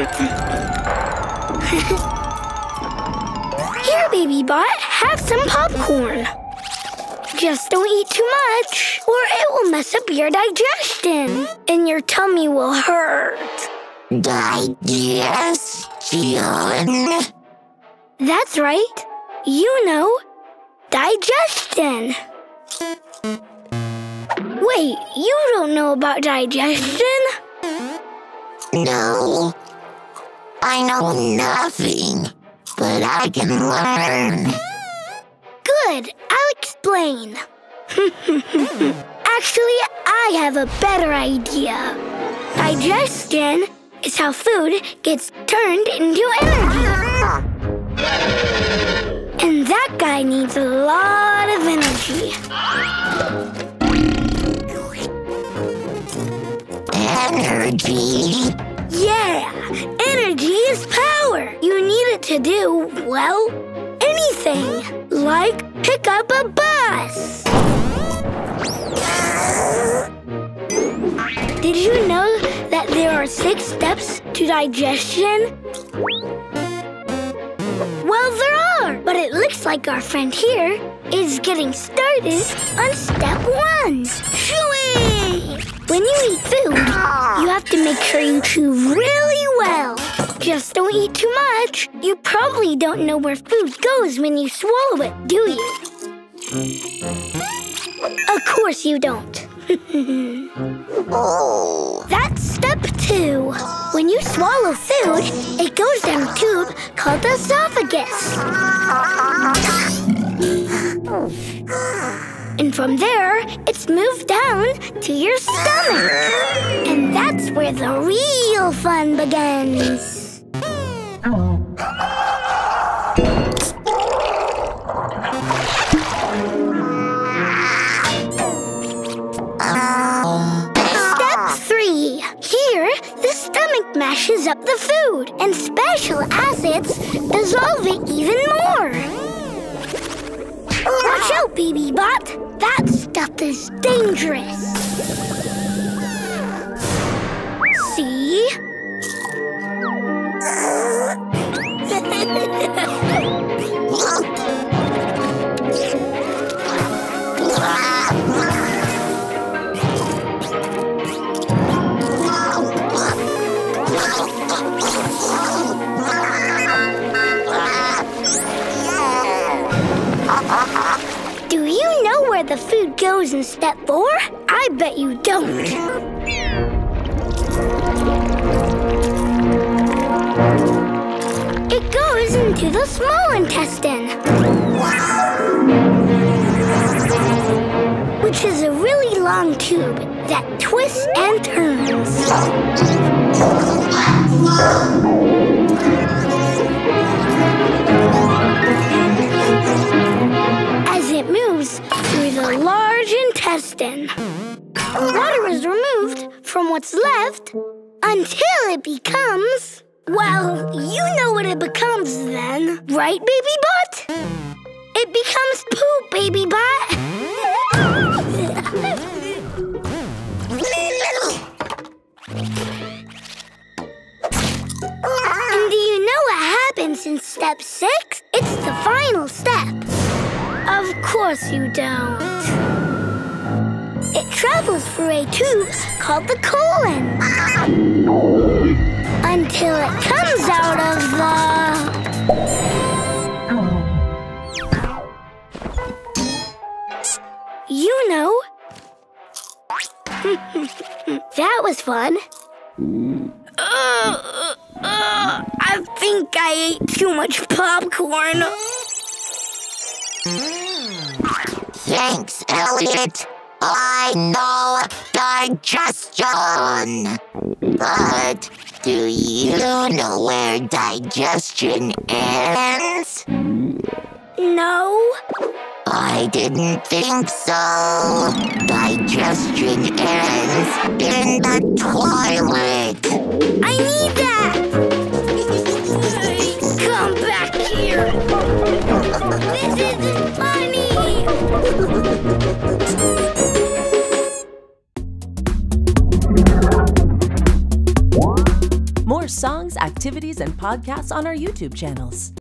Here, Baby Bot, have some popcorn. Just don't eat too much, or it will mess up your digestion, and your tummy will hurt. Digestion? That's right. You know, digestion. Wait, you don't know about digestion? No, I know nothing, but I can learn. Good, I'll explain. Actually, I have a better idea. Digestion is how food gets turned into energy. And that guy needs a lot of energy. Energy? Yeah, energy is power. You need it to do, well, anything. Like pick up a bus. Did you know that there are 6 steps to digestion? Well, there are, but it looks like our friend here is getting started on step 1. Chewing! When you eat food, you have to make sure you chew really well. Just don't eat too much. You probably don't know where food goes when you swallow it, do you? Of course you don't. That's step 2. When you swallow food, it goes down a tube called the esophagus. And from there, it's moved down to your stomach. And that's where the real fun begins. Mashes up the food, and special acids dissolve it even more. Watch out, Baby Bot. That stuff is dangerous. See? Do you know where the food goes in step 4? I bet you don't. It goes into the small intestine, which is a really long tube that twists and turns. It moves through the large intestine. Water is removed from what's left until it becomes... Well, you know what it becomes then, right, Baby Bot? It becomes poop, Baby Bot! And do you know what happens in step 6? It's the final step. Of course you don't. It travels through a tube called the colon until it comes out of the... You know. That was fun. I think I ate too much popcorn. Thanks, Elliot. I know digestion. But do you know where digestion ends? No. I didn't think so. Digestion ends in the toilet. I need that! Come back here! This isn't funny! More songs blogs, activities, and podcasts on our YouTube channels.